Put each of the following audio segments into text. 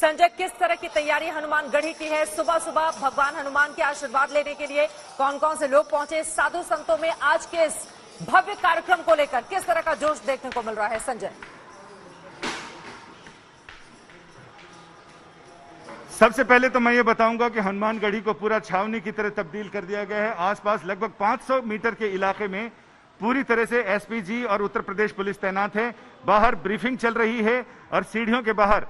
संजय, किस तरह की तैयारी हनुमानगढ़ी की है? सुबह सुबह भगवान हनुमान के आशीर्वाद लेने के लिए कौन कौन से लोग पहुंचे? साधु संतों में आज के इस भव्य कार्यक्रम को लेकर किस तरह का जोश देखने को मिल रहा है? संजय, सबसे पहले तो मैं ये बताऊंगा कि हनुमानगढ़ी को पूरा छावनी की तरह तब्दील कर दिया गया है। आसपास लगभग 500 मीटर के इलाके में पूरी तरह से एसपीजी और उत्तर प्रदेश पुलिस तैनात है। बाहर ब्रीफिंग चल रही है और सीढ़ियों के बाहर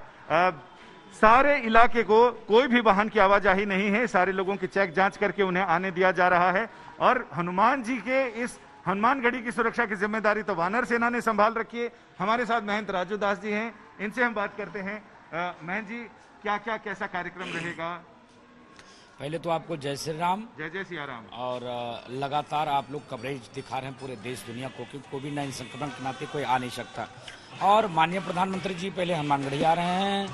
सारे इलाके को कोई भी वाहन की आवाजाही नहीं है। सारे लोगों की चेक जांच करके उन्हें आने दिया जा रहा है। और हनुमान जी के इस हनुमानगढ़ी की सुरक्षा की जिम्मेदारी तो वानर सेना ने संभाल रखी है। हमारे साथ महंत राजूदास जी हैं, इनसे हम बात करते हैं। महंत जी, क्या क्या कैसा कार्यक्रम रहेगा? पहले तो आपको जय श्री राम। जय जय सिया राम। और लगातार आप लोग कवरेज दिखा रहे हैं पूरे देश दुनिया को, क्योंकि कोविड-19 संक्रमण के नाते कोई आ नहीं सकता। और माननीय प्रधानमंत्री जी पहले हनुमानगढ़ी आ रहे हैं,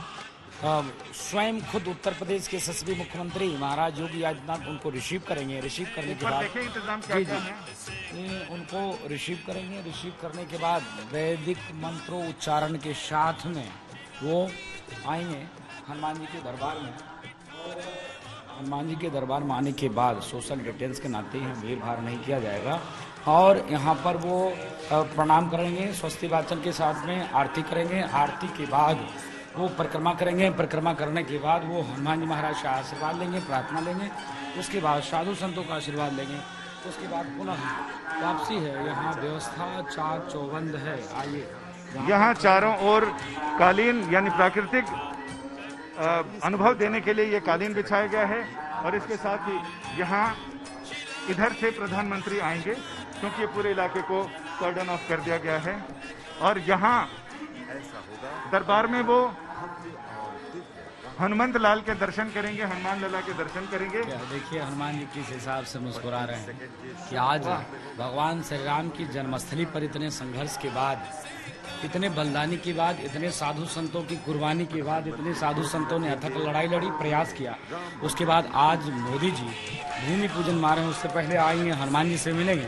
स्वयं खुद उत्तर प्रदेश के यशस्वी मुख्यमंत्री महाराज योगी आदित्यनाथ उनको रिसीव करेंगे। रिसीव करने के बाद रिसीव करने के बाद वैदिक मंत्रों उच्चारण के साथ में वो आएंगे हनुमान जी के दरबार में। हनुमान जी के दरबार में आने के बाद सोशल डिस्टेंस के नाते यहाँ भीड़ भाड़ नहीं किया जाएगा और यहाँ पर वो प्रणाम करेंगे, स्वस्ति वाचन के साथ में आरती करेंगे। आरती के बाद वो परिक्रमा करेंगे। परिक्रमा करने के बाद वो हनुमान जी महाराज का आशीर्वाद लेंगे, प्रार्थना लेंगे। उसके बाद साधु संतों का आशीर्वाद लेंगे। उसके बाद पुनः वापसी है। यहाँ व्यवस्था चार चौबंद है। आइए, यहाँ चारों ओर कालीन यानी प्राकृतिक अनुभव देने के लिए ये कालीन बिछाया गया है। और इसके साथ ही यहाँ इधर से प्रधानमंत्री आएंगे, क्योंकि पूरे इलाके को कॉर्डन ऑफ कर दिया गया है। और यहाँ दरबार में वो हनुमंत लाल के दर्शन करेंगे, हनुमान लाला के दर्शन करेंगे। देखिए हनुमान जी किस हिसाब से मुस्कुरा रहे हैं कि आज भगवान श्री राम की जन्मस्थली पर इतने संघर्ष के बाद, इतने बलिदानी के बाद, इतने साधु संतों की कुर्बानी के बाद, इतने साधु संतों ने अथक लड़ाई लड़ी, प्रयास किया। उसके बाद आज मोदी जी भूमि पूजन मारे हैं, उससे पहले आएंगे, हनुमान जी से मिलेंगे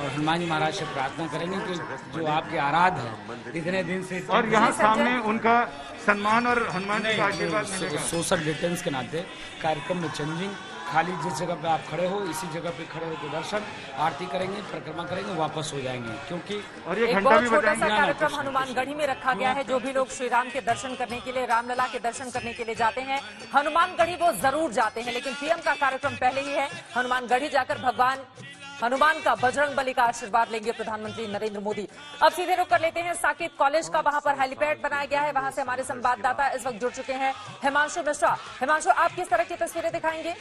और हनुमान जी महाराज से प्रार्थना करेंगे कि जो आपके आराध्य हैं इतने दिन से। और यहाँ सामने उनका सम्मान और हनुमान जी का आशीर्वाद। सोशल डिस्टेंस के नाते कार्यक्रम में चेंजिंग, खाली जिस जगह पे आप खड़े हो इसी जगह पे खड़े होकर दर्शन आरती करेंगे, परिक्रमा करेंगे, वापस हो जाएंगे। क्योंकि और ये घंटा भी बताएंगे। कार्यक्रम हनुमानगढ़ी में रखा गया है। जो भी लोग श्री राम के दर्शन करने के लिए, रामलला के दर्शन करने के लिए जाते हैं हनुमानगढ़ी, वो जरूर जाते हैं, लेकिन पीएम का कार्यक्रम पहले ही है। हनुमानगढ़ी जाकर भगवान हनुमान का, बजरंग बली का आशीर्वाद लेंगे प्रधानमंत्री नरेंद्र मोदी। अब सीधे रुख कर लेते हैं साकेत कॉलेज का। वहां पर हेलीपैड बनाया गया है, वहां से हमारे संवाददाता इस वक्त जुड़ चुके हैं हिमांशु मिश्रा। हिमांशु, आप किस तरह की तस्वीरें दिखाएंगे?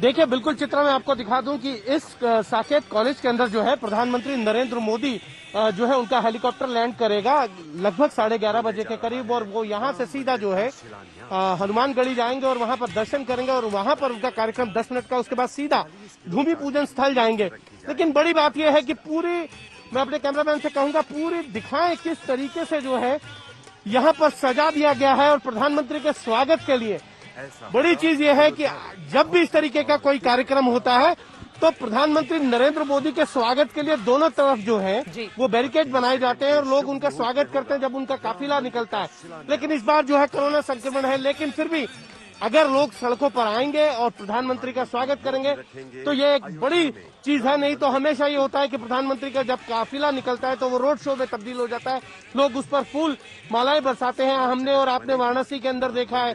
देखिए, बिल्कुल चित्रा, मैं आपको दिखा दूं कि इस साकेत कॉलेज के अंदर जो है प्रधानमंत्री नरेंद्र मोदी जो है उनका हेलीकॉप्टर लैंड करेगा लगभग 11:30 बजे के करीब। और वो यहाँ से सीधा जो है हनुमानगढ़ी जाएंगे और वहाँ पर दर्शन करेंगे और वहाँ पर उनका कार्यक्रम 10 मिनट का। उसके बाद सीधा भूमि पूजन स्थल जाएंगे। लेकिन बड़ी बात यह है कि पूरी, मैं अपने कैमरामैन से कहूँगा, पूरी दिखाएं किस तरीके से जो है यहाँ पर सजा दिया गया है। और प्रधानमंत्री के स्वागत के लिए बड़ी चीज यह है कि जब भी इस तरीके का कोई कार्यक्रम होता है तो प्रधानमंत्री नरेंद्र मोदी के स्वागत के लिए दोनों तरफ जो है वो बैरिकेड बनाए जाते हैं और लोग उनका स्वागत करते हैं जब उनका काफिला निकलता है। लेकिन इस बार जो है कोरोना संक्रमण है, लेकिन फिर भी अगर लोग सड़कों पर आएंगे और प्रधानमंत्री का स्वागत करेंगे तो ये एक बड़ी चीज है। नहीं तो हमेशा ये होता है कि प्रधानमंत्री का जब काफिला निकलता है तो वो रोड शो में तब्दील हो जाता है, लोग उस पर फूल मालाएं बरसाते हैं। हमने और आपने वाराणसी के अंदर देखा है।